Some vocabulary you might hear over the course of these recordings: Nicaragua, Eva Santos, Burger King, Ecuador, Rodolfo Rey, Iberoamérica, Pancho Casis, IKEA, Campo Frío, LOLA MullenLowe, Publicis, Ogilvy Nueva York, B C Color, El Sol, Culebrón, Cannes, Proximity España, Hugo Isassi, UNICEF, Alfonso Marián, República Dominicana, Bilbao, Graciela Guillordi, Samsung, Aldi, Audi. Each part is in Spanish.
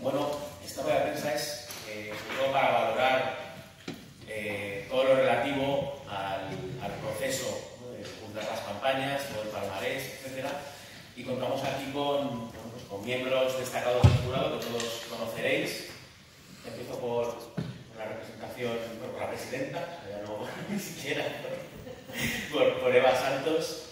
Bueno, esta rueda de prensa es sobre todo para valorar todo lo relativo al proceso, ¿no?, de juntar las campañas, todo el palmarés, etc. Y contamos aquí con miembros destacados del jurado que todos conoceréis. Empiezo por la representación, por la presidenta, ya no ni siquiera, por Eva Santos,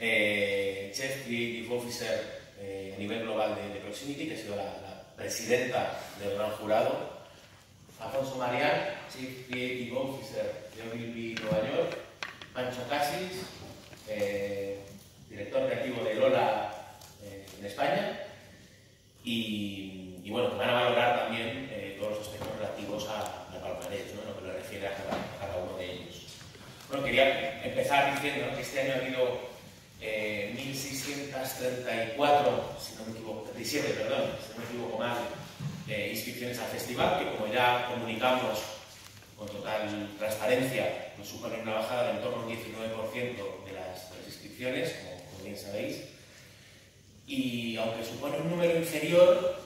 Chef Creative Officer a nivel global de Proximity, que ha sido la presidenta del gran jurado. Alfonso Marián, Chief Creative Officer de Ogilvy Nueva York. Pancho Casis, director creativo de LOLA en España. Y bueno, que van a valorar también todos los aspectos relativos a palmarés, ¿no?, lo que le refiere a cada uno de ellos. Bueno, quería empezar diciendo que este año ha habido 1.634, si no me equivoco, 37, perdón, si no me equivoco mal, inscripciones al festival, que como ya comunicamos con total transparencia, nos supone una bajada de en torno a un 19% de las inscripciones, como bien sabéis. Y aunque supone un número inferior,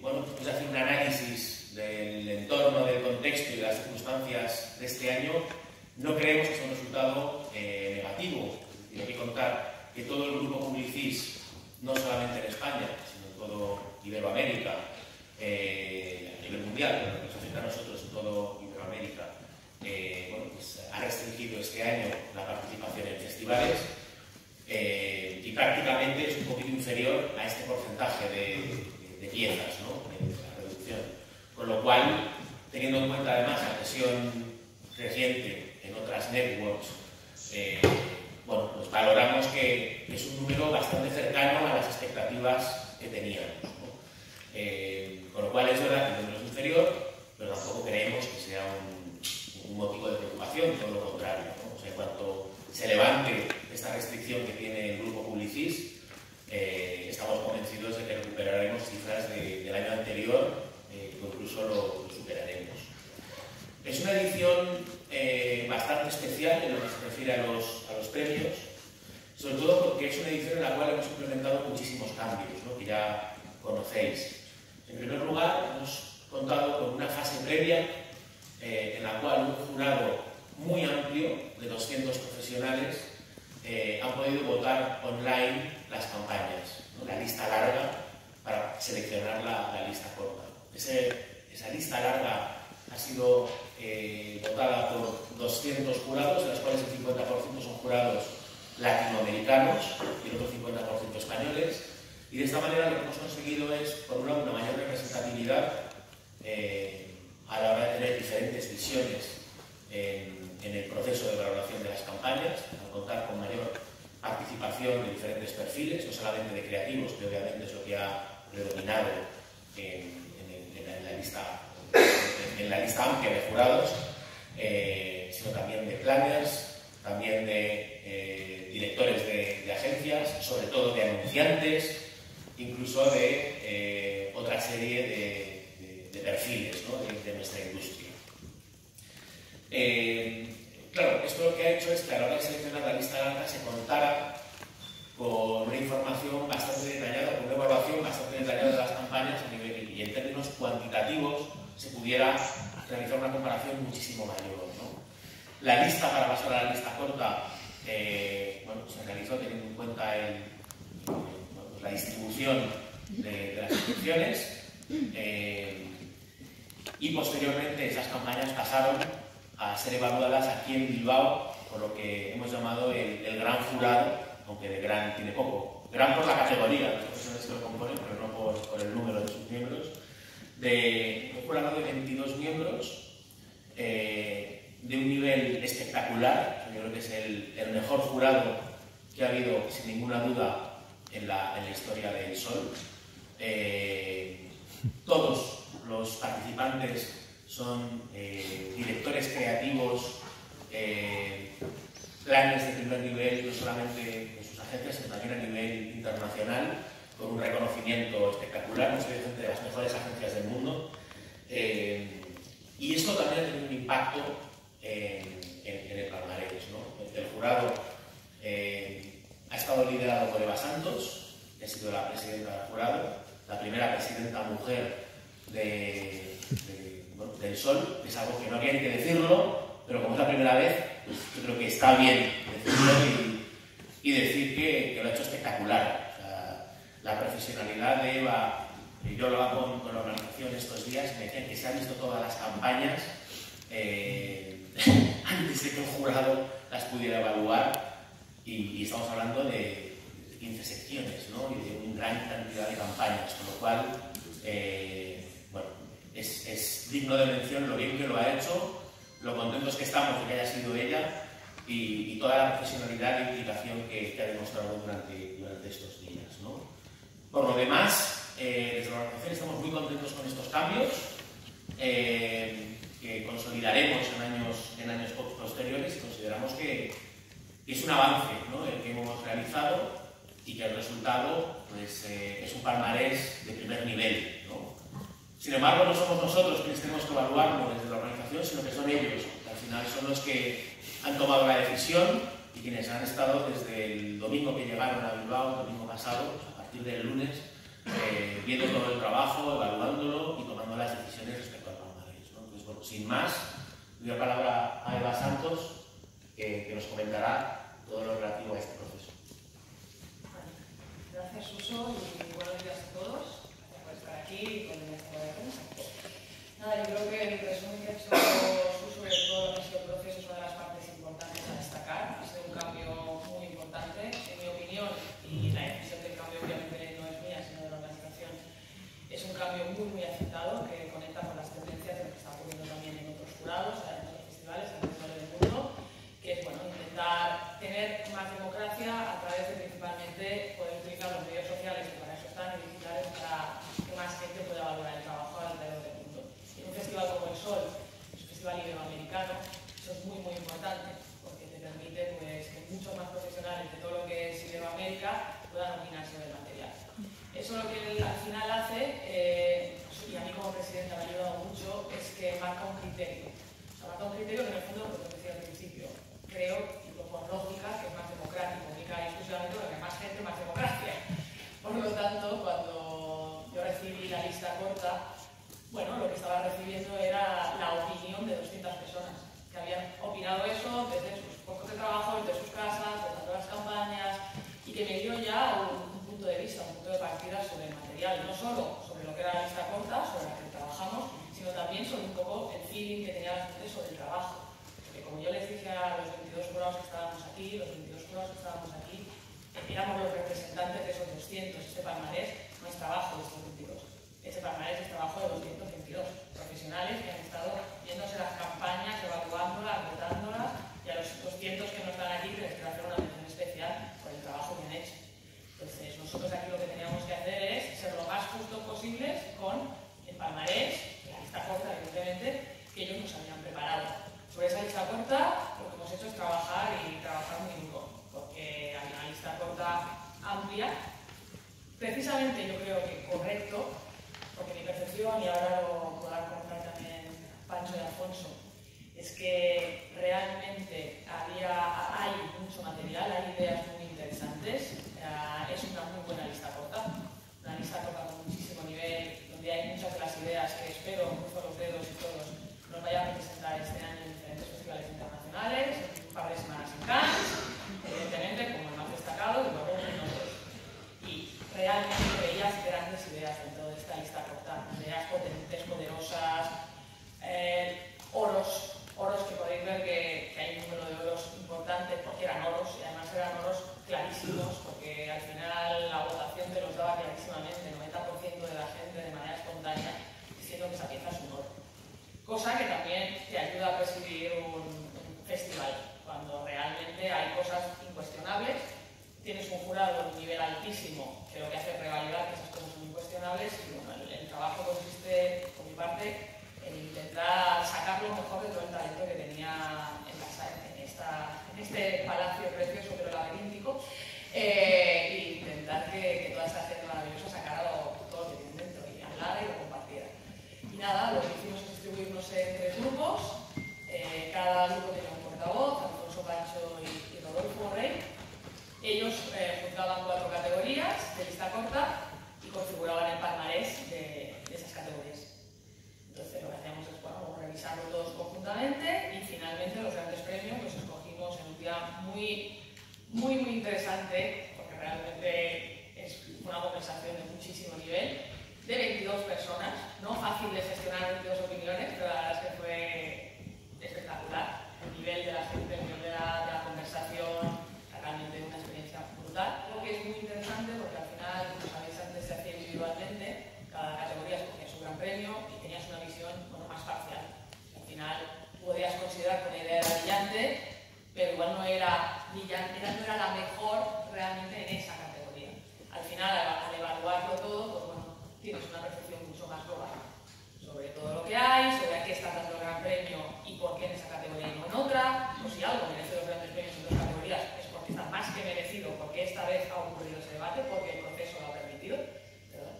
bueno, después de hacer un análisis del entorno, del contexto y de las circunstancias de este año, no creemos que sea un resultado negativo. Hay que contar que todo el grupo Publicis, no solamente en España, sino en todo Iberoamérica, a nivel mundial, pero lo que nos afecta a nosotros en todo Iberoamérica, bueno, pues ha restringido este año la participación en festivales y prácticamente es un poquito inferior a este porcentaje de piezas, ¿no?, de la reducción. Con lo cual, teniendo en cuenta además la presión creciente en otras networks, bueno, pues valoramos que es un número bastante cercano a las expectativas que teníamos, ¿no? Con lo cual es verdad que el número es inferior, pero tampoco creemos que sea un motivo de preocupación, todo lo contrario, ¿no? O sea, en cuanto se levante esta restricción que tiene el grupo Publicis, estamos convencidos de que recuperaremos cifras del año anterior, o incluso lo superaremos. Es una edición bastante especial en lo que se refiere a los premios, sobre todo porque es una edición en la cual hemos implementado muchísimos cambios, ¿no?, que ya conocéis. En primer lugar, hemos contado con una fase previa en la cual un jurado muy amplio, de 200 profesionales, han podido votar online las campañas, ¿no?, la lista larga para seleccionar la lista corta. Esa lista larga ha sido votada por 200 jurados, de los cuales el 50% son jurados latinoamericanos y el otro 50% españoles. Y de esta manera lo que hemos conseguido es, por un lado, una mayor representatividad a la hora de tener diferentes visiones en el proceso de valoración de las campañas, al contar con mayor participación de diferentes perfiles, no solamente de creativos, que obviamente es lo que ha predominado en la lista amplia de jurados, sino también de planners, también de directores de agencias, sobre todo de anunciantes, incluso de otra serie de perfiles, ¿no?, de nuestra industria. Claro, esto lo que ha hecho es que a la hora de seleccionar la lista larga se contara con una información bastante detallada, con una evaluación bastante detallada de las campañas a nivel, y en términos cuantitativos se pudiera realizar una comparación muchísimo mayor, ¿no? La lista, para pasar a la lista corta, bueno, se realizó teniendo en cuenta pues la distribución de las inscripciones y posteriormente esas campañas pasaron a ser evaluadas aquí en Bilbao por lo que hemos llamado el gran jurado, aunque de gran tiene poco, gran por la categoría, los profesionales que lo componen, pero no por el número de sus miembros, de un jurado de 22 miembros, de un nivel espectacular. Yo creo que es el mejor jurado que ha habido, sin ninguna duda, en la historia del Sol. Todos los participantes son directores creativos, planes de primer nivel, no solamente en sus agencias, sino también a nivel internacional, con un reconocimiento espectacular, no soy de las mejores agencias del mundo. Y esto también ha tenido un impacto en el palmarés, ¿no? El jurado ha estado liderado por Eva Santos, que ha sido la presidenta del jurado, la primera presidenta mujer del Sol. Es algo que no había que decirlo, pero como es la primera vez, pues yo creo que está bien decirlo y decir que lo ha hecho espectacular. O sea, la profesionalidad de Eva, yo lo hago con la organización estos días, me decían que se han visto todas las campañas antes de que un jurado las pudiera evaluar, y estamos hablando de 15 secciones, ¿no? Y de una gran cantidad de campañas, con lo cual bueno, es digno de mención lo bien que lo ha hecho, lo contentos que estamos de que haya sido ella y toda la profesionalidad e implicación que ha demostrado durante estos días, ¿no? Por lo demás, desde la organización estamos muy contentos con estos cambios, que consolidaremos en años posteriores, y consideramos que es un avance, ¿no?, el que hemos realizado, y que el resultado pues, es un palmarés de primer nivel, ¿no? Sin embargo, no somos nosotros quienes tenemos que evaluarlo desde la organización, sino que son ellos, que al final son los que han tomado la decisión y quienes han estado desde el domingo que llegaron a Bilbao, el domingo pasado, a partir del lunes, viendo todo el trabajo, evaluándolo y tomando las decisiones respecto al palmarés, ¿no? Entonces, bueno, sin más, doy la palabra a Eva Santos, que nos comentará todo lo relativo a este proceso. Gracias, Suso, y buenos días a todos. Gracias por estar aquí y por venir a esta rueda de prensa. Nada, yo creo que en el resumen que ha hecho Suso, sobre todo en este proceso, es una de las partes importantes a destacar. Ha sido un cambio muy importante, en mi opinión, y la decisión del cambio obviamente no es mía, sino de la organización. Es un cambio muy, muy aceptado, que conecta con las tendencias de lo que está ocurriendo también en otros jurados, en otros festivales, en otros lugares del mundo, que es, bueno, intentar tener más democracia a través de principalmente poder utilizar los medios sociales, que para eso están, y digitales, para que más gente pueda valorar el trabajo alrededor del mundo. En un festival como el Sol, es un festival iberoamericano, eso es muy, muy importante, porque te permite pues, que muchos más profesionales de todo lo que es Iberoamérica puedan opinar sobre el material. Eso lo que él, al final hace, y a mí como presidenta me ha ayudado mucho, es que marca un criterio. O sea, marca un criterio que en el fondo, como decía al principio, creo, por lógica, que es más democrático, única y exclusivamente porque más gente, más democracia. Por lo tanto, cuando yo recibí la lista corta, bueno, lo que estaba recibiendo era la opinión de 200 personas que habían opinado eso desde sus puestos de trabajo, desde sus casas, desde las campañas, y que me dio ya un punto de vista, un punto de partida sobre el material, no solo sobre lo que era la lista corta, sobre la que trabajamos, sino también sobre un poco el feeling que tenía la gente sobre el trabajo. Como yo les dije a los 22 jurados que estábamos aquí, éramos los representantes de esos 200. Este palmarés no es trabajo de estos 22. Este palmarés es trabajo de los 222 profesionales que han estado viéndose las campañas, evaluándolas, votándolas, y a los 200 que no están aquí les quiero hacer una mención especial por el trabajo que han hecho. Entonces, nosotros aquí lo que teníamos que hacer es ser lo más justos posibles con el palmarés, la lista corta, evidentemente, que ellos nos habían preparado. Sobre esa lista corta, lo que hemos hecho es trabajar y trabajar muy duro, porque hay una lista corta amplia, precisamente yo creo que correcto, porque mi percepción, y ahora lo podrá contar también Pancho y Alfonso, es que realmente hay mucho material, hay ideas muy interesantes, es una muy buena lista corta, una lista corta con muchísimo nivel, donde hay muchas de las ideas que espero, cruzo los dedos y todos, nos vaya a representar este año en diferentes festivales internacionales, en un par de semanas en Cannes, evidentemente como el más destacado, y luego en otros. Y realmente veías grandes ideas dentro de esta lista corta, ideas potentes, poderosas, oros que podéis ver que hay un número de oros importantes, porque eran oros, y además eran oros clarísimos, porque al final la votación te los daba clarísimamente, el 90% de la gente de manera espontánea diciendo que esa pieza es un oro. Cosa que también te ayuda a presidir un festival, cuando realmente hay cosas incuestionables, tienes un jurado de un nivel altísimo que lo que hace es revalidar que esas cosas son incuestionables, y bueno, el trabajo consiste, por mi parte, en intentar sacar lo mejor de todo el talento que tenía en este palacio precioso pero laberíntico, e intentar que toda esta gente maravillosa sacara todo lo que tiene dentro y hablara y lo compartiera. Y nada, lo que hicimos es distribuirnos en tres grupos, cada grupo tenía un portavoz, Alfonso, Pancho y Rodolfo Rey. muy, muy interesante, porque realmente es una conversación de muchísimo nivel, de 22 personas, no fácil de gestionar 22 opiniones, pero la verdad es que fue espectacular. El nivel de la gente, el nivel de la conversación, realmente una experiencia brutal. Creo que es muy interesante porque al final, como sabéis, antes se hacía individualmente, cada categoría escogía su gran premio y tenías una visión bueno, más parcial. Al final podías considerar que la idea era brillante, pero igual no era brillante, no era la mejor realmente en esa categoría. Al final, al evaluarlo todo, pues bueno, tienes una percepción mucho más global sobre todo lo que hay, sobre a qué está dando el gran premio y por qué en esa categoría y no en otra, o si algo merece los grandes premios en dos categorías es porque está más que merecido, porque esta vez ha ocurrido ese debate, porque el proceso lo ha permitido, ¿verdad?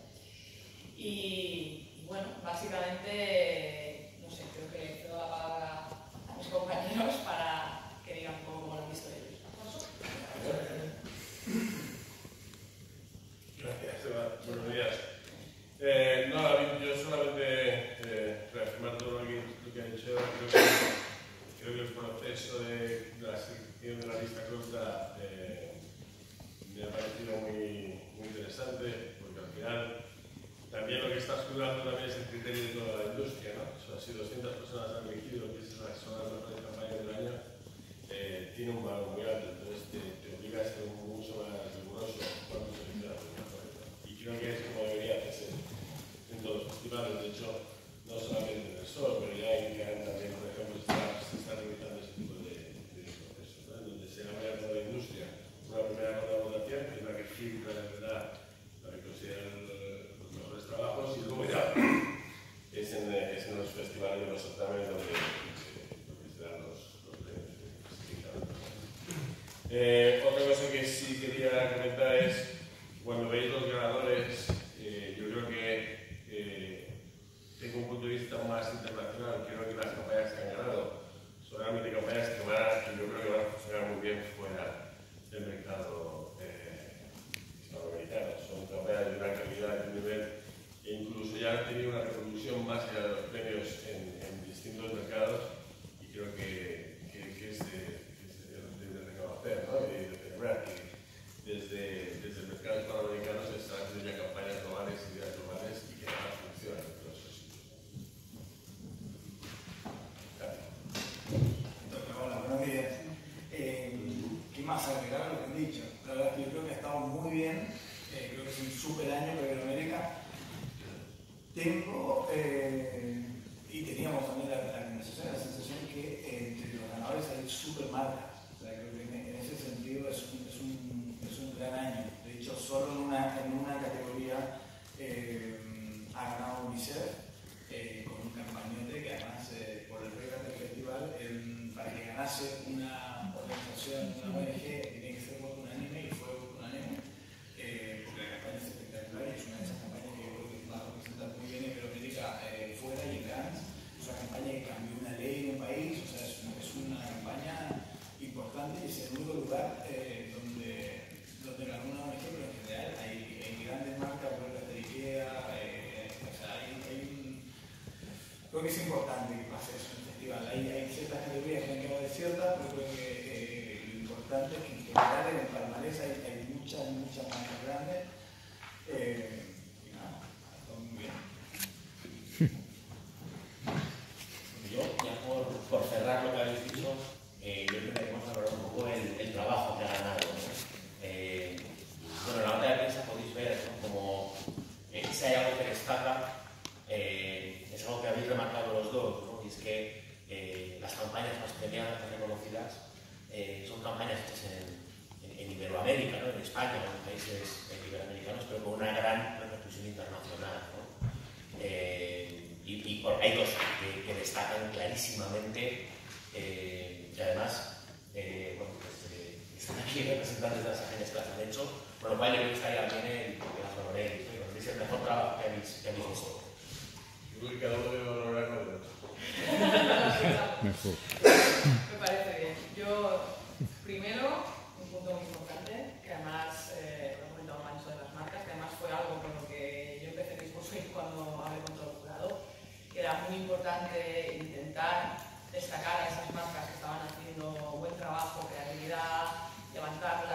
Y bueno, básicamente, no sé, creo que le cedo la palabra a mis compañeros para que digan un poco cómo lo han visto ellos. ¿Alfonso? Gracias, Eva. Buenos días. Nada, yo solamente reafirmar todo lo que ha dicho. Creo que el proceso de la selección de la lista corta me ha parecido muy interesante, porque al final también lo que está escudando también es el criterio de toda la industria, ¿no? O sea, si 200 personas han elegido que es la que son las mejores campañas del año, tiene un valor muy alto, entonces te obliga a ser mucho más riguroso cuando se elige la primera correcta. Y creo que es como debería hacerse en todos los festivales, de hecho, no solamente en el sol, pero ya en Canadá también, por ejemplo, se está limitando ese tipo de procesos, ¿no? Donde se habla de la industria, una primera ronda de votación, que es la que filtra de verdad, la que considera los mejores trabajos, y luego ya es en los festivales de los certámenes donde se dan los premios que se fijan. Otra cosa que sí quería comentar es, cuando veis los ganadores, yo creo que tengo un punto de vista más internacional. Creo que las campañas que han ganado son realmente campañas que yo creo que van a funcionar muy bien fuera del mercado hispanoamericano. Son campañas de gran calidad, de nivel, e incluso ya han tenido una repercusión más allá de los premios en distintos mercados, y creo que es de reconocer, ¿no? Y de celebrar que desde el mercado hispanoamericano se están haciendo ya campañas globales, ideas globales, y que nada funcionan. Hola, buenos días. ¿Qué más agregar a lo que han dicho? La verdad es que yo creo que ha estado muy bien. Creo que es un súper año para Iberoamérica. Tengo, y teníamos también la conversación, la sensación que entre los ganadores hay súper marcas. O sea, creo que en ese sentido es un gran año. De hecho, solo en una categoría ha ganado UNICEF. Con un campañote que además por el reglas del festival para que ganase una organización, una ONG, tiene que ser unánime y fue unánime, porque la campaña es espectacular y es una de esas campañas que yo creo que va a representar muy bien Iberoamérica fuera y en Cannes. Es una campaña que cambió una ley en un país, o sea, es una campaña importante y es el único lugar donde ganó una ONG, pero en general hay grandes marcas, por de IKEA, creo que es importante que pase eso en el festival. Hay ciertas categorías que han quedado desiertas, pero creo que lo importante es que en general en el palmarés hay muchas marcas grandes. Y nada, todo muy bien. Yo, ya por cerrar lo que habéis dicho, yo creo que vamos a hablar un poco el trabajo que ha ganado, ¿no? Bueno, la nota de prensa podéis ver, ¿no? Como si hay algo que destaca. Es algo que habéis remarcado los dos, ¿no? Y es que las campañas más premiadas, más reconocidas, son campañas hechas en Iberoamérica, ¿no? En España, en los países iberoamericanos, pero con una gran repercusión internacional, ¿no? Hay dos que destacan clarísimamente, y además bueno, pues, están aquí representantes de las agencias que las han hecho, por lo cual yo creo que está también el que las valoréis, ¿no? Es el mejor trabajo que habéis hecho. Y cada uno debe valorar con otro. Me parece bien. Yo, primero, un punto muy importante, que además, lo he comentado Pancho de las marcas, que además fue algo con lo que yo empecé mi discurso y cuando hablé con todo el jurado, que era muy importante intentar destacar a esas marcas que estaban haciendo buen trabajo, creatividad, levantarlas,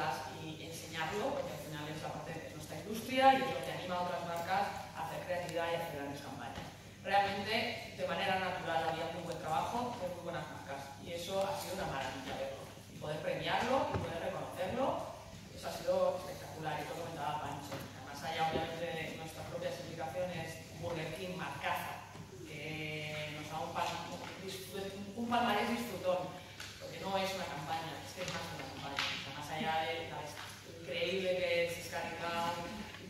varias grandes campañas. Realmente, de manera natural, había muy buen trabajo de muy buenas marcas y eso ha sido una maravilla verlo. Y poder premiarlo y poder reconocerlo, eso ha sido espectacular, y lo comentaba Pancho. Más allá, obviamente, de nuestras propias implicaciones, Burger King, marcaza, que nos da un palmarés disfrutón, porque no es una campaña, es que es más una campaña. O sea, más allá de la increíble que es Escaricán,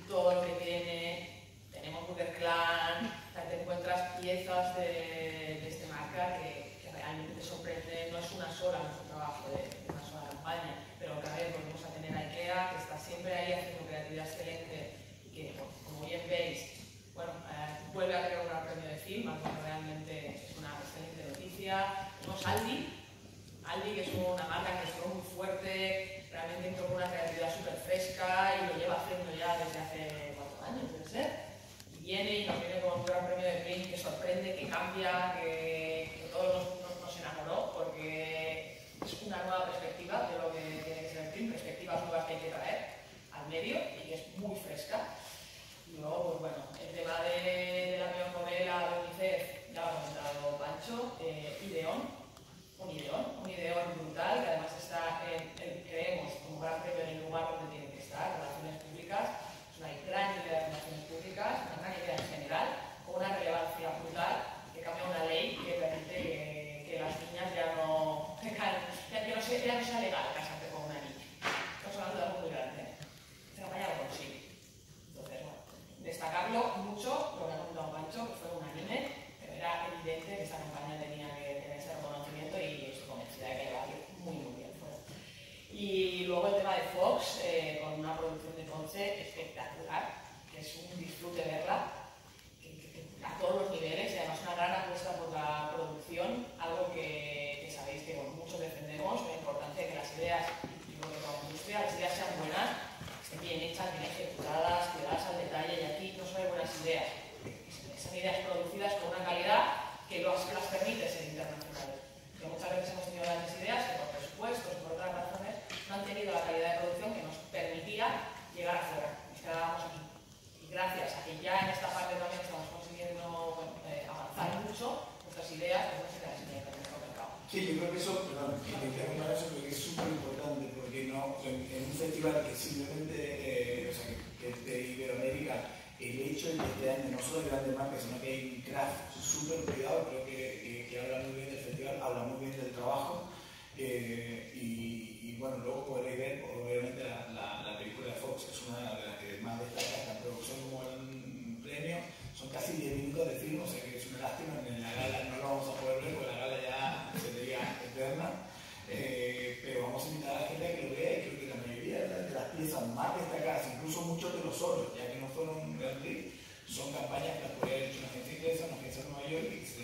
todo lo que tiene, tenemos Burger Clan, te encuentras piezas de esta marca que realmente te sorprende, no es una sola, no es un trabajo de una sola campaña, pero cada vez volvemos a tener a IKEA, que está siempre ahí haciendo creatividad excelente, y que, como bien veis, bueno, vuelve a tener un premio de film, algo que realmente es una excelente noticia. Tenemos Aldi, que es una marca que es muy fuerte, realmente entró con una creatividad súper fresca y lo lleva haciendo ya desde hace 4 años, debe ser. Y viene y nos viene con un gran premio de film que sorprende, que cambia, que todos nos enamoró, porque es una nueva perspectiva de lo que tiene que ser el film, perspectivas nuevas que hay que traer al medio y que es muy fresca. Y luego, pues bueno, el tema de la nueva modela de UNICEF, ya lo ha comentado Pancho, Ideón brutal, que además está, creemos, como gran premio en el lugar donde tiene que estar, relaciones públicas, es una gran idea de relaciones públicas, una gran idea en general, con una relevancia brutal, que cambia una ley que permite que las niñas ya no sea legal casarte con una niña. Estamos hablando de algo muy grande, se la mañana lo consigue. Entonces, bueno, destacarlo mucho, lo que ha comentado Pancho, que fue unánime, pero era evidente que esa campaña tenía que tener ese reconocimiento y estoy convencida de que va a ir muy bien fuera. Y luego el tema de Fox, con una producción de Ponce espectacular, que es un disfrute verla, que a todos los niveles, y además una gran apuesta por la producción, algo que sabéis que muchos defendemos, la importancia de que las ideas, y lo que como industria, las ideas sean buenas, estén bien hechas, bien ejecutadas, cuidadas al detalle, y aquí no solo hay buenas ideas, son ideas producidas con una calidad que las permite ser internacionales. Que muchas veces hemos tenido grandes ideas que por presupuestos, por otras razones, no han tenido la calidad de producción que nos permitía llegar afuera. Nos quedábamos aquí. Y gracias a que ya en esta parte también estamos consiguiendo avanzar mucho, nuestras ideas pues no se quedan en el mercado. Sí, yo creo que eso, perdón, que es súper importante, porque no, en un festival que simplemente, o sea, que es de Iberoamérica, el hecho de que este año no solo hay grandes marcas, sino que hay un craft súper cuidado, creo que habla muy bien del festival, habla muy bien del trabajo, y bueno, luego podréis ver obviamente la película de Fox, es una de las que más destaca esta producción como gran premio, son casi 10 minutos de film, o sea que es una lástima, en la gala no lo vamos a poder ver, porque la gala ya sería eterna, pero vamos a invitar a la gente a que lo vea, y creo que la mayoría de las piezas más destacadas, incluso muchos de los solos, ya que no fueron Grand Prix, son campañas que las podría haber hecho una agencia inglesa, una agencia de Nueva York, y se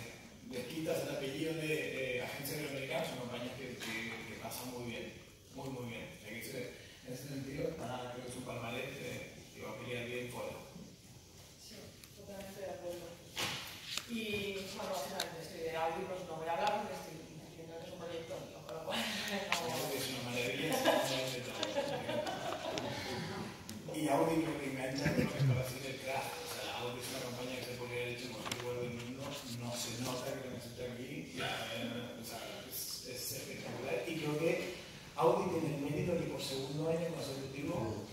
les quitas el apellido de agencia iberoamericana, son campañas que pasan muy bien, muy bien. O sea que en ese sentido, creo que es un palmarés que va a pelear bien fuera. Sí, totalmente de acuerdo. Y bueno, básicamente, de audio pues no voy a hablar porque estoy diciendo que es un proyecto mío, con lo cual. Es una maravilla. Y Audi creo que engancha con la exploración del craft. O sea, Audi es una campaña que se podría haber hecho en cualquier lugar del mundo, no se nota que lo necesita aquí, o sea, es espectacular. Y creo que Audi tiene el mérito que por segundo año consecutivo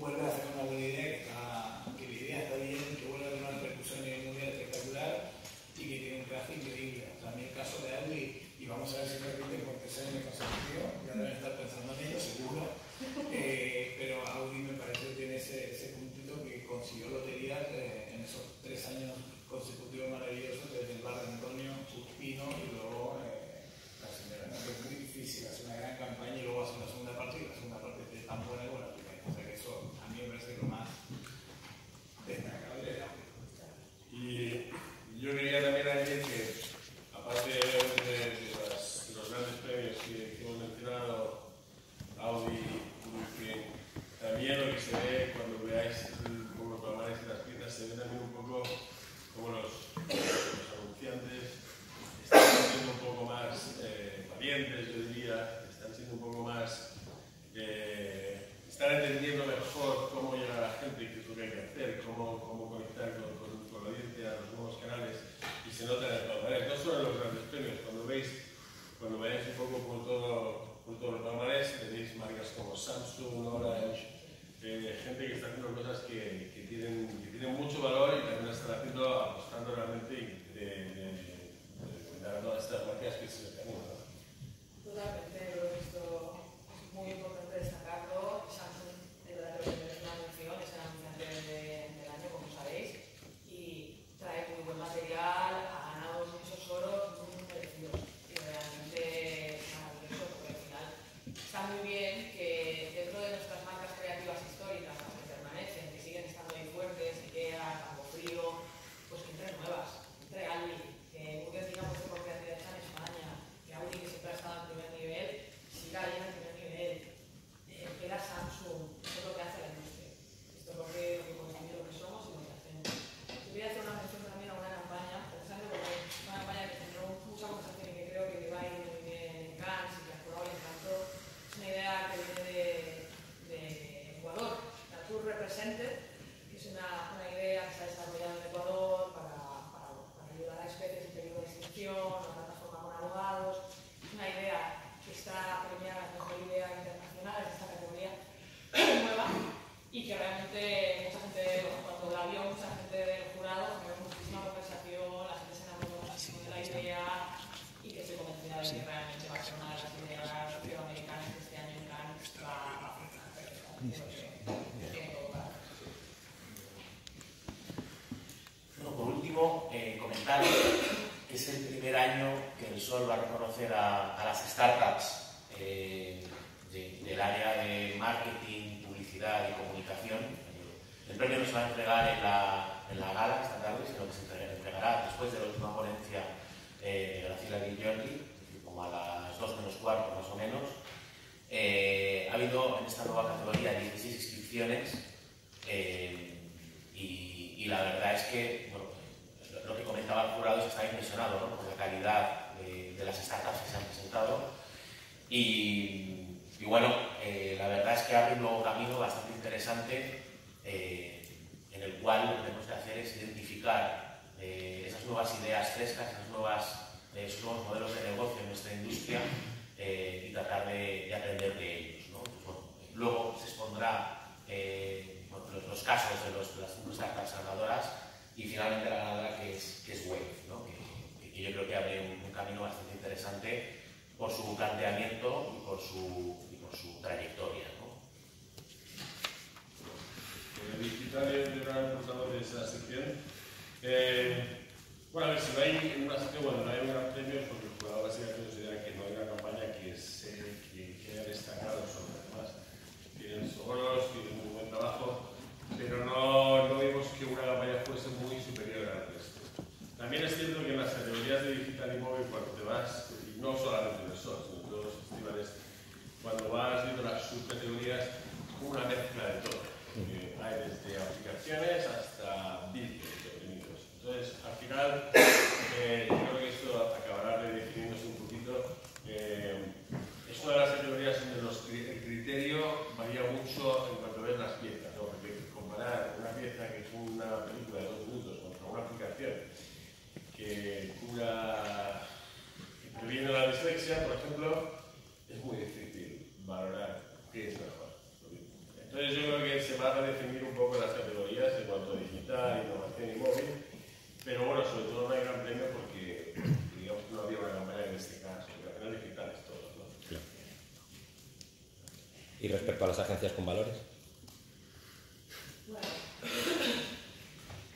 vuelve a hacer una buena idea, que la idea está bien, que vuelve a tener una repercusión a nivel mundial espectacular y que tiene un craft increíble. También el caso de Audi, y vamos a ver si repite por tercer año consecutivo, ya deben estar pensando en ello, seguro. Pero Audi me parece que tiene ese puntito que consiguió lotería en esos 3 años consecutivos maravillosos desde el bar de Antonio, Pino y luego la señora. Es muy difícil hacer una gran campaña y luego hacer la segunda parte, y la segunda parte es tan buena como la primera. O sea que eso a mí me parece lo más destacable de Audi. Y yo quería también añadir que, aparte de los grandes premios que hemos mencionado, Audi, también lo que se ve cuando veáis como los palmares y las piezas, se ve también un poco como los anunciantes están siendo un poco más valientes, yo diría, están siendo un poco más, están entendiendo mejor cómo llegar a la gente, qué es lo que hay que hacer, cómo conectar con Samsung, Orange, gente que está haciendo cosas que tienen mucho valor y también están haciendo, apostando realmente dando a estas marcas que se le ¿no? Totalmente, lo he visto, es muy importante destacarlo. Samsung, de verdad, lo que es una función, es la anunciante del año, como sabéis, y trae muy buen material, ha ganado muchos oros, muy merecidos, y realmente es maravilloso porque al final está muy bien que dentro de nuestras marcas creativas históricas, las que permanecen, que siguen estando ahí fuertes, Ikea, Campo Frío, pues que entren nuevas, entre Aldi, que Burger King ha puesto por creatividad en España, que Audi, que siempre ha estado en primer nivel, siga ahí en el primer nivel, que era Samsung. Eso es lo que hace la industria, esto es lo que consumimos, lo que somos y lo que hacemos. Yo voy a hacer una mención también a una campaña, pensando porque es una campaña que generó mucha conversación y que creo que va a ir en Cannes y que a Culebrón le encantó. Es una idea que viene de Ecuador, la Tour Represente, que es una idea que se ha desarrollado en Ecuador para ayudar a especies en peligro de extinción, a plataforma con abogados. Es una idea que está premiada como mejor idea internacional, es esta categoría nueva y que realmente mucha gente, cuando la vio mucha gente del jurado, generó muchísima conversación, la gente se enamoró muchísimo de la idea y que estoy convencida de que realmente va a ser una de las ideas latinoamericanas que este año en Cannes va a Por último, comentar que es el primer año que el Sol va a reconocer a las startups del área de marketing, publicidad y comunicación. El premio no se va a entregar en la gala esta tarde, sino que se entregará después de la última ponencia de Graciela Guillordi, como a las 2:45 más o menos. Ha habido en esta nueva categoría 16 inscripciones y la verdad es que lo que comentaba el jurado es que estaba impresionado, ¿no?, por la calidad de las startups que se han presentado y bueno, la verdad es que abre un nuevo camino bastante interesante en el cual lo que tenemos que hacer es identificar esas nuevas ideas frescas, esos nuevos modelos de negocio en nuestra industria y tratar de aprender de ellos, ¿no? Pues, bueno, luego se expondrá los casos de las 5 startups ganadoras y finalmente la ganadora que es Wave, ¿no? que yo creo que abre un camino bastante interesante por su planteamiento y por su trayectoria, ¿no? Digital es el gran portador de esa sección. Bueno, a ver, si no hay en una sección, bueno, no hay un gran premio es porque el jugador básicamente considera que no hay una campaña que haya destacado sobre los demás. Tienen solos, tienen un buen trabajo, pero no vimos que una campaña fuese muy superior al resto. También es cierto que en las categorías de digital y móvil, cuando te vas, y no solamente en el SOT, sino en todos los festivales, cuando vas viendo las subcategorías, una mezcla de todo. Hay desde aplicaciones hasta vídeos de contenidos. Entonces, al final, yo creo que esto acabará redefiniéndose un poquito. Es una de las categorías donde el criterio varía mucho en cuanto ves las piezas, ¿no? Porque comparar una pieza que es una película de 2 minutos contra una aplicación que cura previendo la dislexia, por ejemplo, es muy difícil valorar qué es mejor. Entonces yo creo que se va a redefinir un poco las categorías en cuanto a digital, innovación y móvil, pero bueno, sobre todo no hay gran premio porque digamos que no había una campaña en este caso, porque al final digital es todo, ¿no? Claro. ¿Y respecto a las agencias con valores? Bueno,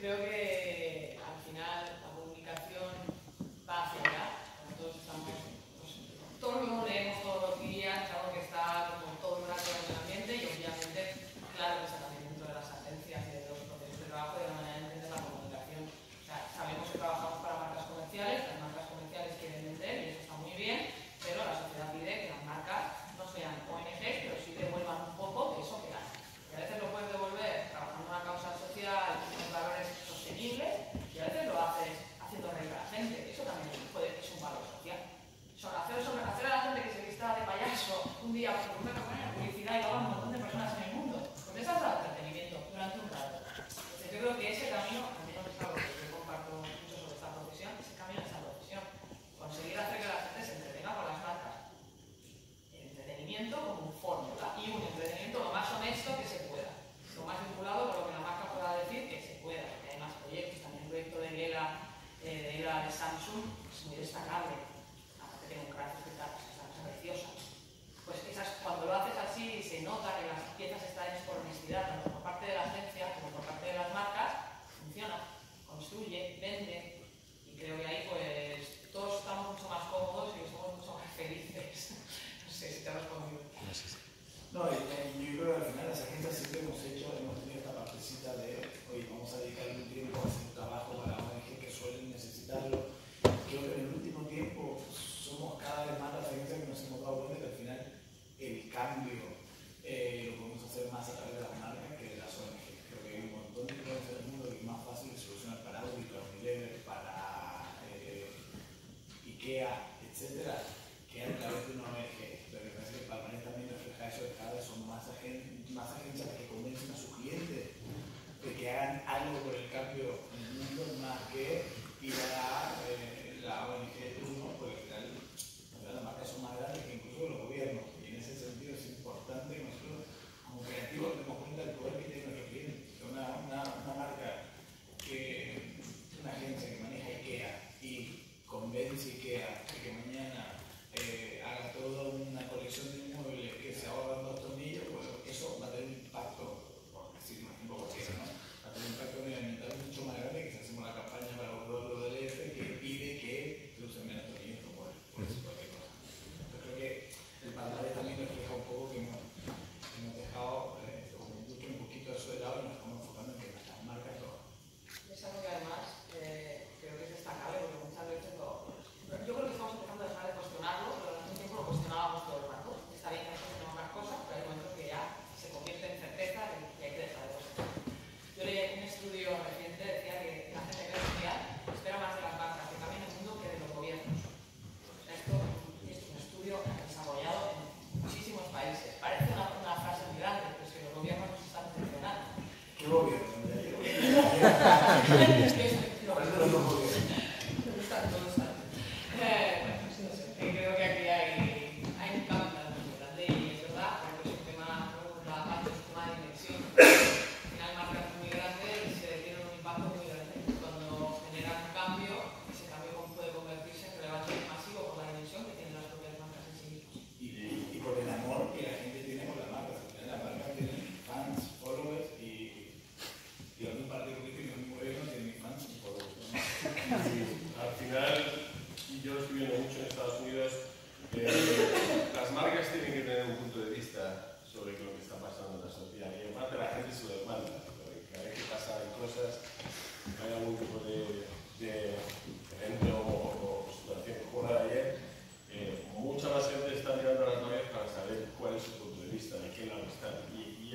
creo que al final la comunicación va hacia allá. Todos estamos, pues, todo lo que leemos todos los días, es algo que está como todo el rato en el ambiente y obviamente, claro, que está también dentro de las agencias y de los procesos de trabajo y de la manera de entender la comunicación. O sea, sabemos que trabajamos para marcas comerciales, las marcas comerciales quieren vender y eso está muy bien, pero la sociedad pide que las marcas no sean ONGs, pero sí devuelvan un poco de eso que dan. A veces lo puedes devolver trabajando en una causa social con valores sostenibles y a veces lo haces haciendo reír a la gente. Eso también es un valor social. Hacer a la gente que se vista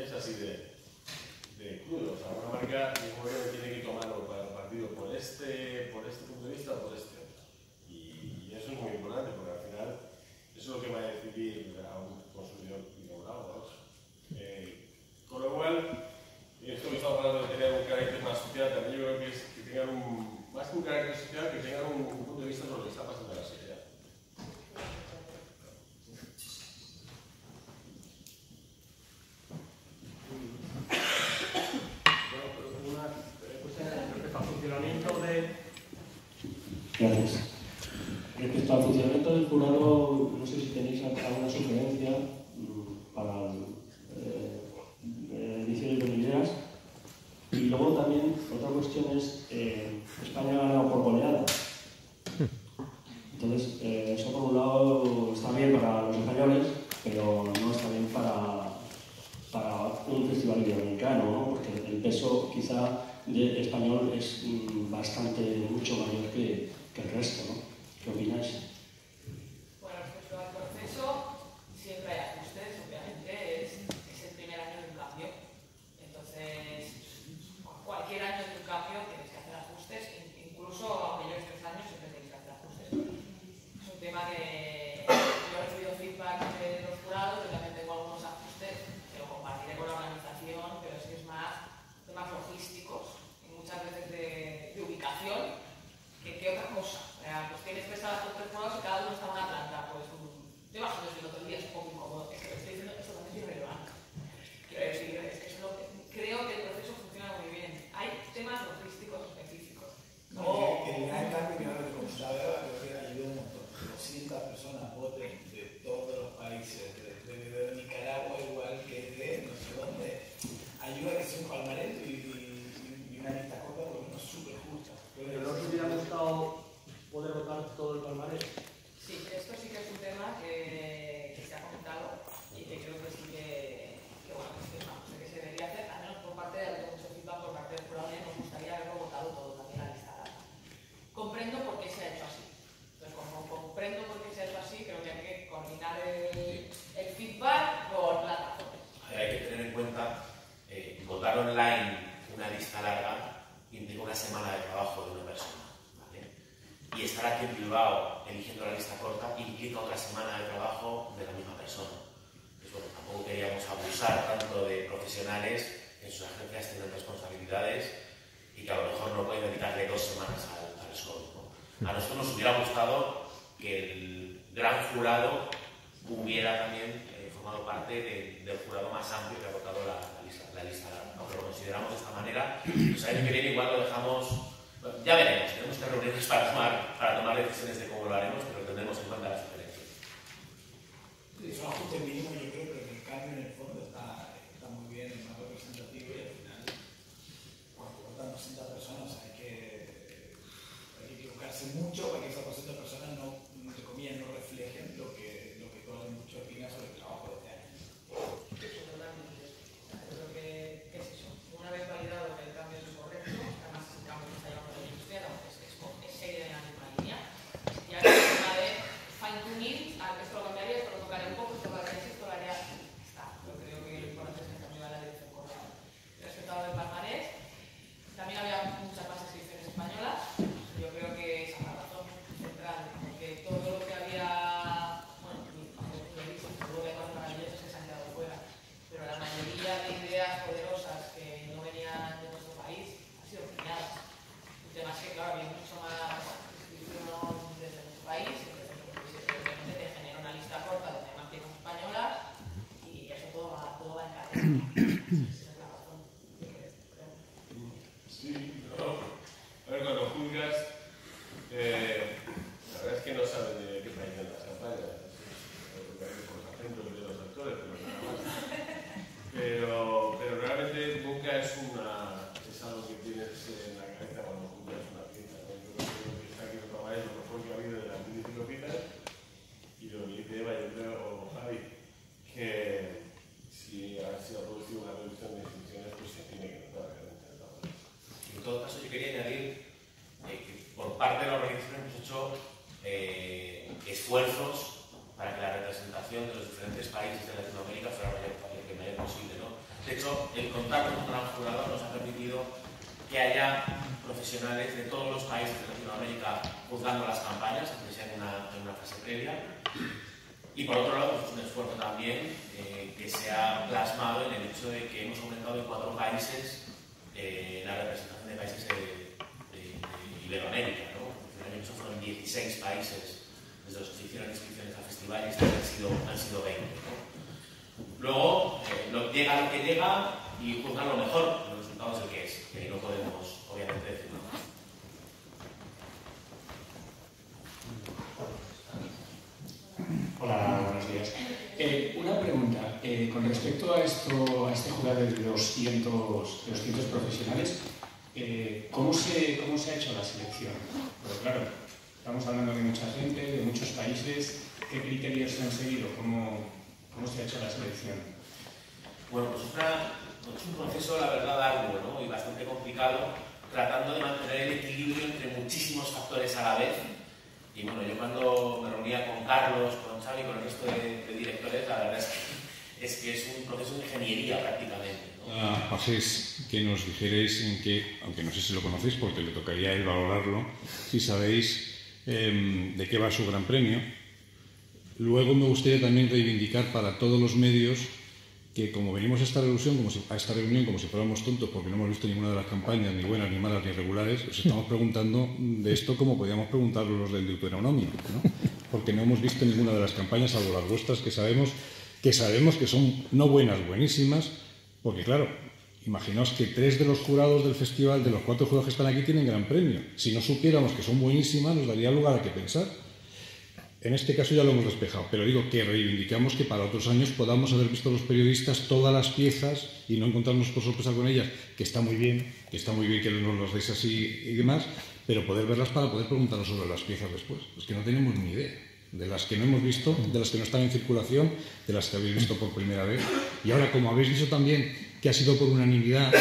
ya es así de crudo. O sea, una marca que tiene que tomarlo para el partido por este punto de vista o por este otro. Y eso es muy importante porque al final eso es lo que va a decidir a un consumidor inaugurado o a otro. Con lo cual, esto que estamos hablando de tener un carácter más social, también yo creo que es que tengan un, más que un carácter social, que tengan un punto de vista sobre lo que está pasando en la sociedad. Gracias. Respecto al funcionamiento del jurado, no sé si tenéis alguna sugerencia para ediciones venideras. Y luego también, otra cuestión es, España ha ganado por goleada. Entonces, eso por un lado está bien para los españoles, pero no está bien para un festival iberoamericano, ¿no? Porque el peso quizá de español es bastante, mucho mayor que el resto, ¿no? ¿Qué opináis? Bueno, respecto al proceso, siempre hay ajustes, obviamente, es el primer año de un cambio. Entonces, cualquier año de un cambio tienes que hacer ajustes, incluso a mayores de 3 años siempre tienes que hacer ajustes. Es un tema que yo he recibido feedback de los jurados, yo también tengo algunos ajustes, que lo compartiré con la organización, pero es que es más temas logísticos y muchas veces de ubicación que otra cosa. Pues tienes que estar a los 3 juegos y cada uno está en una planta. Pues yo bajo desde el otro día, es un poco incómodo. Es que estoy diciendo que esto también es irrelevante. Quiero decir, es que eso, creo que el proceso funciona muy bien. Hay temas logísticos específicos. No, que el cambio que ahora como se habla, creo que ayuda un montón. 200 personas voten de todos los países, desde Nicaragua, igual que de no sé dónde. Ayuda que sea un palmarés y una lista corta, porque uno es súper justa. Pero no hubiera gustado poder votar todo el palmarés. Sí, esto sí que es un tema que se ha comentado y que creo que sí que bueno, es que se debería hacer, al menos por parte de mucho feedback por parte del jurado, nos gustaría haberlo votado todo también a la lista. Comprendo por qué se ha hecho así. Entonces, como comprendo por qué se ha hecho así, creo que hay que coordinar el feedback con las razones. Hay que tener en cuenta, votar online una lista larga implica una semana de trabajo de una persona. Y estar aquí en Bilbao eligiendo la lista corta implica otra semana de trabajo de la misma persona. Pues bueno, tampoco queríamos abusar tanto de profesionales que en sus agencias tienen responsabilidades y que a lo mejor no pueden dedicarle 2 semanas al score, ¿no? A nosotros nos hubiera gustado que el gran jurado hubiera también formado parte del jurado más amplio que ha votado la lista larga. Aunque lo consideramos de esta manera, pues el año que viene igual lo dejamos. Ya veremos, tenemos que reunirnos para tomar decisiones de cómo lo haremos, pero tendremos en cuenta las sugerencias. Es un ajuste mínimo, yo creo que el cambio en el fondo está muy bien, es más representativo y al final, cuando votan 200 personas hay que equivocarse mucho para que esas 200 personas no, entre comillas, no reflejen lo que todos muchos opinan sobre el trabajo de este año. Eso totalmente. Creo que es eso. Una vez validado que el cambio es correcto, parte de la organización De hecho, el contacto con transjurador nos ha permitido que haya profesionales de todos los países de Latinoamérica juzgando las campañas, aunque sea en una fase previa. Y por otro lado, pues es un esfuerzo también que se ha plasmado en el hecho de que hemos aumentado en 4 países la representación de países de Iberoamérica, ¿no? En el hecho fueron 16 países desde los que hicieron inscripciones a festivales, que han sido 20, ¿no? Luego, llega lo que llega y juzgan lo mejor, los resultados del que es, que ahí no podemos, obviamente, decir nada más. Hola, buenos días. Una pregunta, con respecto a este jurado de 200 profesionales, ¿cómo se ha hecho la selección? Pues claro, estamos hablando de mucha gente, de muchos países. ¿Qué criterios se han seguido? ¿Cómo se ha hecho la selección? Bueno, pues es un proceso, la verdad, arduo, ¿no? Y bastante complicado, tratando de mantener el equilibrio entre muchísimos factores a la vez. Y bueno, yo cuando me reunía con Carlos, con Xavi, con el resto de directores, la verdad es que es un proceso de ingeniería prácticamente, ¿no? Paséis que nos dijerais en que, aunque no sé si lo conocéis porque le tocaría a él valorarlo, si sabéis de qué va su gran premio. Luego me gustaría también reivindicar para todos los medios que como venimos a esta reunión como si fuéramos tontos porque no hemos visto ninguna de las campañas, ni buenas, ni malas, ni regulares, os estamos preguntando de esto como podíamos preguntaros los del Deuteronomio, ¿no? Porque no hemos visto ninguna de las campañas, salvo las vuestras, que sabemos que son no buenas, buenísimas, porque claro, imaginaos que 3 de los jurados del festival, de los 4 jurados que están aquí, tienen gran premio. Si no supiéramos que son buenísimas, nos daría lugar a que pensar. En este caso ya lo hemos despejado, pero digo que reivindicamos que para otros años podamos haber visto los periodistas todas las piezas y no encontrarnos por sorpresa con ellas, que está muy bien que nos las deis así y demás, pero poder verlas para poder preguntarnos sobre las piezas después. Es que no tenemos ni idea de las que no hemos visto, de las que no están en circulación, de las que habéis visto por primera vez. Y ahora, como habéis dicho también que ha sido por unanimidad,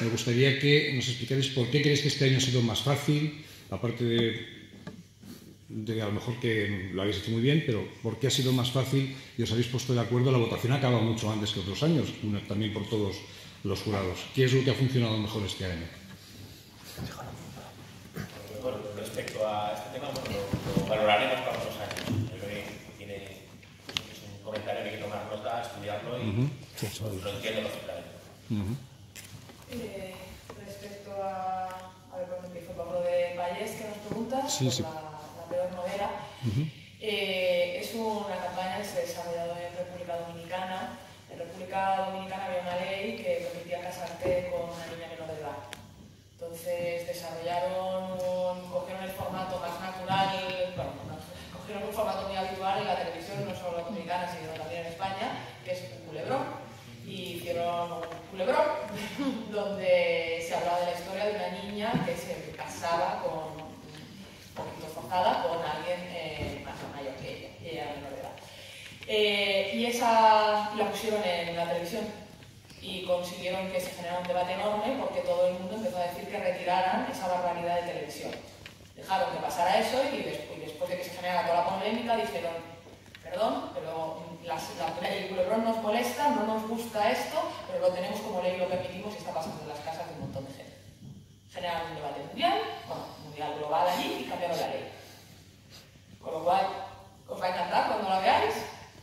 me gustaría que nos explicarais por qué creéis que este año ha sido más fácil, aparte de a lo mejor que lo habéis hecho muy bien, pero ¿por qué ha sido más fácil y os habéis puesto de acuerdo? La votación acaba mucho antes que otros años, también por todos los jurados. ¿Qué es lo que ha funcionado mejor este año? Bueno, respecto a este tema, lo valoraremos para otros años. Yo creo que es un comentario que hay que tomar nota, estudiarlo y lo entiendo perfectamente. Respecto a ver, cuando empiezo Pablo de Vallés, que nos pregunta. Sí. Novela. Es una campaña que se ha desarrollado en República Dominicana. En República Dominicana había una ley que permitía casarte con una niña menor de edad. Entonces cogieron el formato más natural, cogieron un formato muy habitual en la televisión, no solo dominicana, sino también en España, que es un culebrón. Y hicieron un culebrón donde se hablaba de la historia de una niña que se casaba con alguien más mayor que ella, y ella menor de edad. Y esa la pusieron en la televisión y consiguieron que se generara un debate enorme porque todo el mundo empezó a decir que retiraran esa barbaridad de televisión. Dejaron que pasara eso y después de que se generara toda la polémica dijeron, perdón, pero el culebrón nos molesta, no nos gusta esto, pero lo tenemos como ley, lo permitimos y está pasando en las casas de un montón de gente. Generaron un debate mundial, global allí, y cambiaron la ley. Con lo cual, os va a encantar cuando la veáis.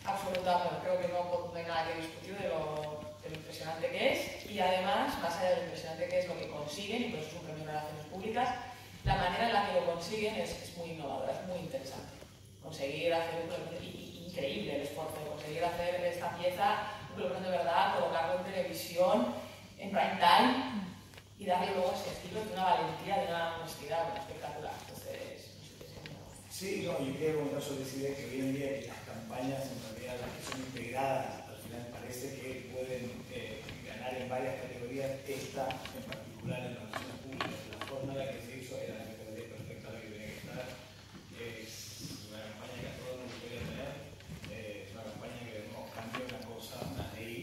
Absolutamente, creo que no hay nada que discutir de lo impresionante que es, y además, más allá de lo impresionante que es lo que consiguen, y por eso es un premio de relaciones públicas, la manera en la que lo consiguen es muy innovadora, es muy interesante. Conseguir hacer increíble el esfuerzo de conseguir hacer esta pieza, un programa de verdad, colocarlo en televisión, en prime time, y darle luego ese estilo de una valentía, de una honestidad espectacular. Entonces, no sé qué es eso. Sí, yo quería preguntar sobre esa idea que hoy en día que las campañas, en realidad las que son integradas, al final parece que pueden ganar en varias categorías, esta en particular en las relaciones públicas. La forma en la que se hizo era la categoría perfecta a la que tenía que estar. Es una campaña que a todos nos gustaría tener, es una campaña que no cambia una cosa, una ley.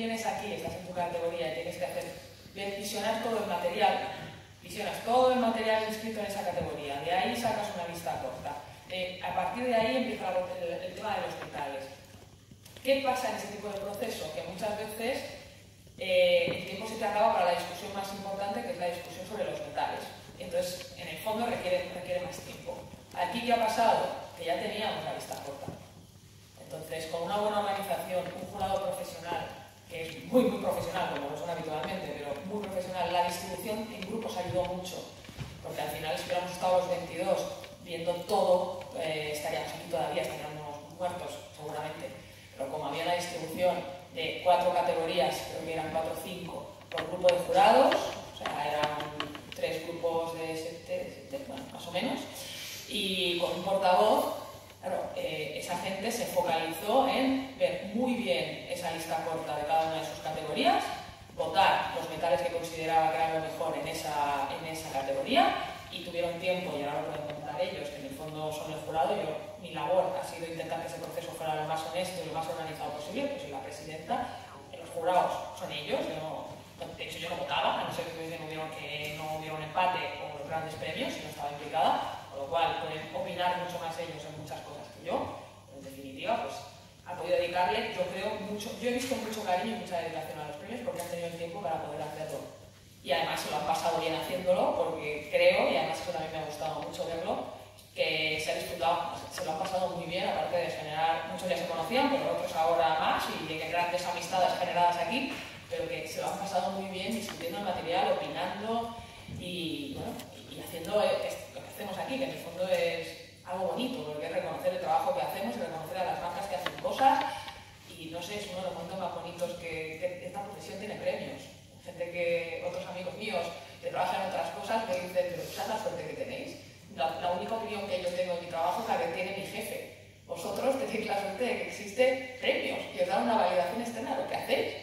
vienes aquí, estás en tu categoría y tienes que hacer, visionar todo el material, inscrito en esa categoría, de ahí sacas una lista corta. A partir de ahí empieza el tema de los hospitales. ¿Qué pasa en ese tipo de proceso? Que muchas veces el tiempo se te acaba para la discusión más importante, que es la discusión sobre los metales. Entonces, en el fondo requiere más tiempo. Aquí, ¿qué ha pasado? Que ya teníamos la lista corta. Entonces, con una buena organización, un jurado profesional, que es muy, muy profesional, como lo son habitualmente, pero muy profesional, la distribución en grupos ayudó mucho. Porque al final, si hubiéramos estado los 22 viendo todo, estaríamos aquí todavía, estaríamos muertos, seguramente. Pero como había la distribución de 4 categorías, creo que eran 4 o 5, por grupo de jurados, o sea, eran 3 grupos de 7, bueno, más o menos, y con un portavoz, claro, esa gente se focalizó en ver muy bien esa lista corta de cada una de sus categorías, votar los metales que consideraba que eran lo mejor en esa categoría, y tuvieron tiempo, y ahora lo pueden contar ellos, que en el fondo son el jurado. Yo, mi labor ha sido intentar que ese proceso fuera lo más honesto y lo más organizado posible, pues soy la presidenta, los jurados son ellos, de hecho yo no votaba, a no ser que no hubiera un empate o los grandes premios, si no estaba implicada, con lo cual pueden opinar mucho más ellos en muchas cosas que yo, pero en definitiva, pues ha podido dedicarle, yo creo, mucho, yo he visto mucho cariño y mucha dedicación a los premios porque han tenido el tiempo para poder hacerlo. Y además se lo han pasado bien haciéndolo, porque creo, y además eso también me ha gustado mucho verlo, que se ha disfrutado, se lo han pasado muy bien, aparte de generar, muchos ya se conocían, pero otros ahora más, y de grandes amistades generadas aquí, pero que se lo han pasado muy bien discutiendo el material, opinando y, bueno, y haciendo lo que hacemos aquí, que en el fondo es algo bonito, porque es reconocer el trabajo que hacemos y reconocer a las marcas que hacen cosas, y no sé, es uno de los momentos más bonitos que esta profesión tiene premios. Gente que, otros amigos míos que trabajan en otras cosas, me dicen, pero esa es la suerte que tenéis. La única opinión que yo tengo en mi trabajo es la que tiene mi jefe. Vosotros tenéis la suerte de que existen premios, que os dan una validación externa a lo que hacéis.